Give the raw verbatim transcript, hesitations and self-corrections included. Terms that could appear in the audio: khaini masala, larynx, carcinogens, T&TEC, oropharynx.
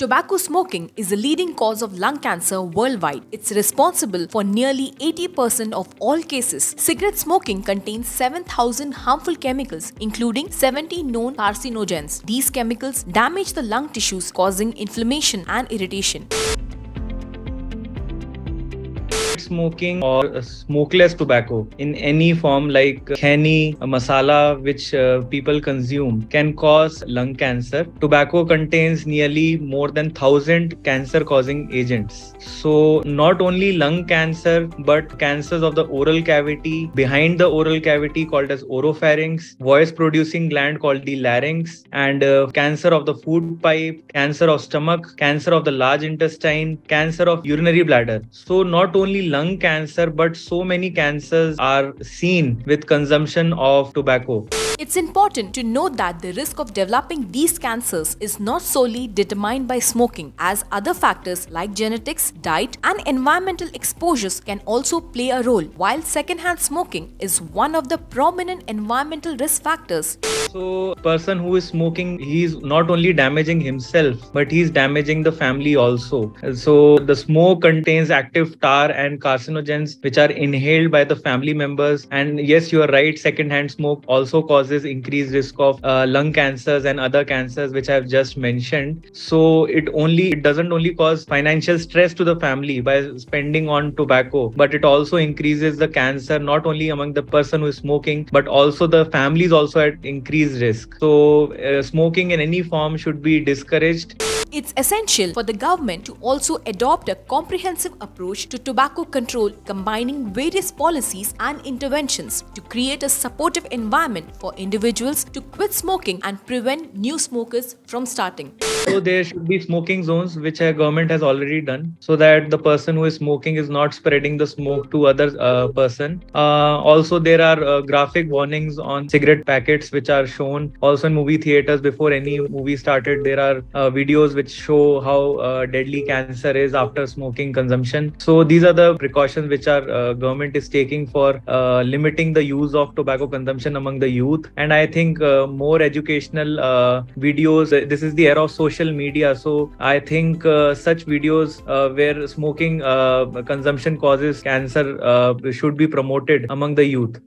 Tobacco smoking is the leading cause of lung cancer worldwide. It's responsible for nearly eighty percent of all cases. Cigarette smoking contains seven thousand harmful chemicals, including seventy known carcinogens. These chemicals damage the lung tissues, causing inflammation and irritation. Smoking or smokeless tobacco in any form like khaini masala, which uh, people consume, can cause lung cancer. Tobacco contains nearly more than one thousand cancer-causing agents. So not only lung cancer, but cancers of the oral cavity, behind the oral cavity called as oropharynx, voice-producing gland called the larynx, and uh, cancer of the food pipe, cancer of stomach, cancer of the large intestine, cancer of urinary bladder. So not only lung cancer, but so many cancers are seen with consumption of tobacco. It's important to note that the risk of developing these cancers is not solely determined by smoking, as other factors like genetics, diet and environmental exposures can also play a role, while secondhand smoking is one of the prominent environmental risk factors. So, a person who is smoking, he is not only damaging himself, but he is damaging the family also. So, the smoke contains active tar and carcinogens which are inhaled by the family members. And yes, you are right, secondhand smoke also causes increased risk of uh, lung cancers and other cancers which I have just mentioned. So, it only it doesn't only cause financial stress to the family by spending on tobacco, but it also increases the cancer not only among the person who is smoking, but also the families also at increased risk. So, uh, smoking in any form should be discouraged. It's essential for the government to also adopt a comprehensive approach to tobacco control, combining various policies and interventions to create a supportive environment for individuals to quit smoking and prevent new smokers from starting. So there should be smoking zones, which our government has already done, so that the person who is smoking is not spreading the smoke to other uh, person. Uh, also, there are uh, graphic warnings on cigarette packets which are shown. Also in movie theaters, before any movie started, there are uh, videos which show how uh, deadly cancer is after smoking consumption. So these are the precautions which our uh, government is taking for uh, limiting the use of tobacco consumption among the youth. And I think uh, more educational uh, videos, this is the era of social social media. So I think uh, such videos uh, where smoking uh, consumption causes cancer uh, should be promoted among the youth.